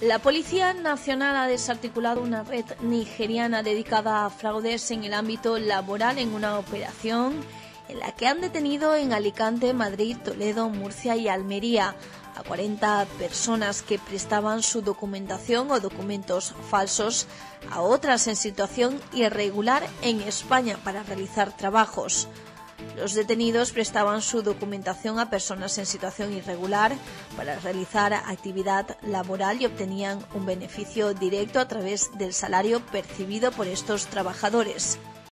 La Policía Nacional ha desarticulado una red nigeriana dedicada a fraudes en el ámbito laboral en una operación en la que han detenido en Alicante, Madrid, Toledo, Murcia y Almería a 40 personas que prestaban su documentación o documentos falsos a otras en situación irregular en España para realizar trabajos. Los detenidos prestaban su documentación a personas en situación irregular para realizar actividad laboral y obtenían un beneficio directo a través del salario percibido por estos trabajadores.